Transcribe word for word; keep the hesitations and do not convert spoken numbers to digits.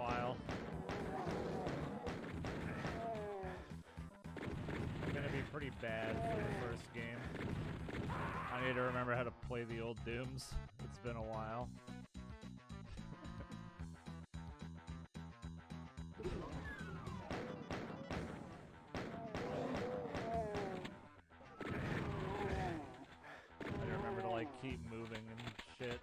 while. It's gonna be pretty bad for the first game. I need to remember how to play the old Dooms. It's been a while. I remember to like keep moving and shit.